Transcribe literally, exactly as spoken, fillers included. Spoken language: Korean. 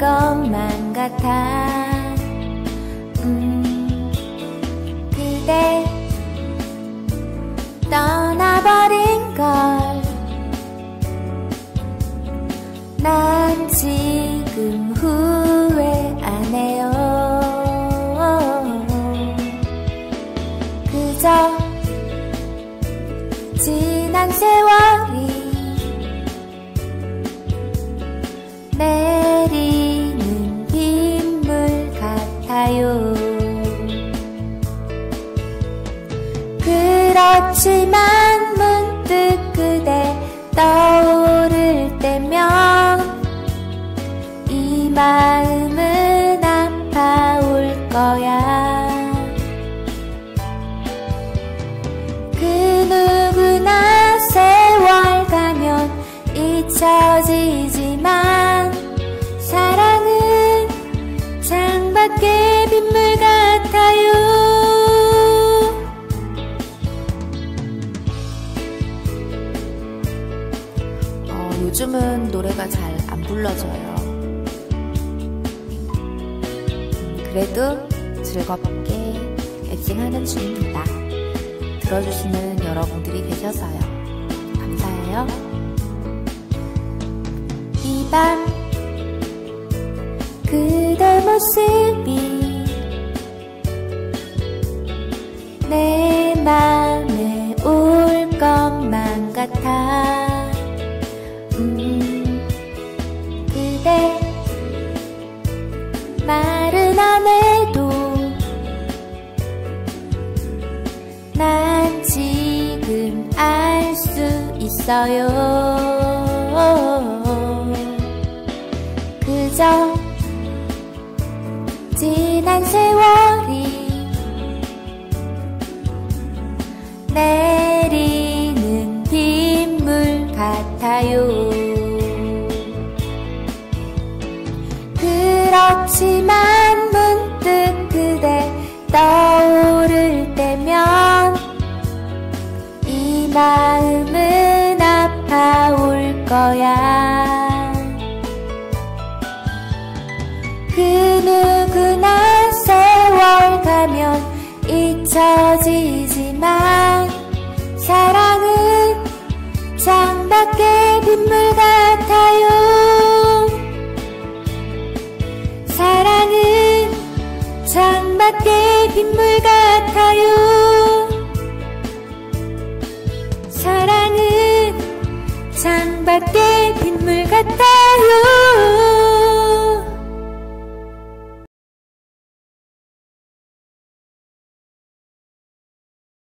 것만 같아. 음, 그대 떠나버린 걸 난 지금 후회 안 해요. 그저 지난 세월이 내리는 빗물 같아요. 그렇지만 문득 그대 떠오를 때면 이 마음은 아파올 거야. 그 누구나 세월 가면 잊혀지지만 사랑은 창밖에 빗물 같아요. 어, 요즘은 노래가 잘 안 불러져요. 그래도 즐겁게 앱싱하는 중입니다. 들어주시는 여러분들이 계셔서요. 감사해요. 이 밤 그대 모습이 내 맘에 올 것만 같아. 음, 그대 말은 안 해도 난 지금 알 수 있어요. 그저 지난 세월이 내리는 빗물 같아요. 그렇지만 문득 그대 떠오를 때면 이 마음은 아파올 거야. 그 누구나 세월 가면 잊혀지지만 사랑은 창밖에 빗물 같아요. 사랑은 창밖에 빗물 같아요. 사랑은 창밖에 빗물 같아요.